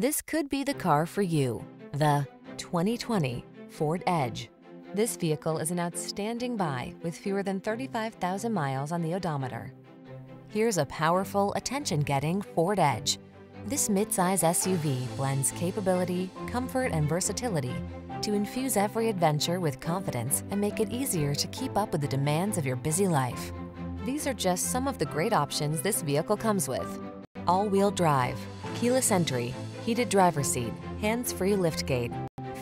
This could be the car for you. The 2020 Ford Edge. This vehicle is an outstanding buy with fewer than 35,000 miles on the odometer. Here's a powerful, attention-getting Ford Edge. This midsize SUV blends capability, comfort, and versatility to infuse every adventure with confidence and make it easier to keep up with the demands of your busy life. These are just some of the great options this vehicle comes with: all-wheel drive, keyless entry, heated driver's seat, hands-free liftgate,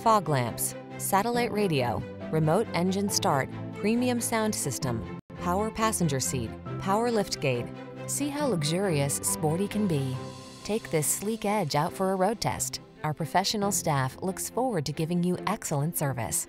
fog lamps, satellite radio, remote engine start, premium sound system, power passenger seat, power liftgate. See how luxurious sporty can be. Take this sleek Edge out for a road test. Our professional staff looks forward to giving you excellent service.